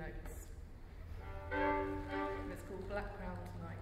notes. And it's called Black Crown Tonight.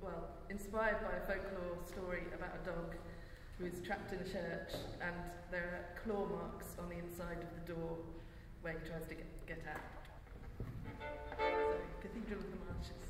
well, inspired by a folklore story about a dog who is trapped in a church, and there are claw marks on the inside of the door where he tries to get out. So, Cathedral of the Marshes.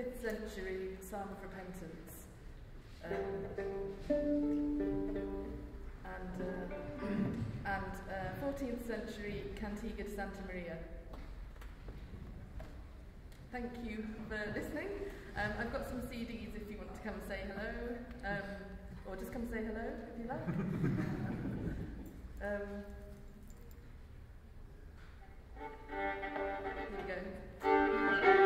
5th century Psalm of Repentance. And 14th century Cantiga de Santa Maria. Thank you for listening. I've got some CDs if you want to come say hello, or just come say hello if you like. Here we go.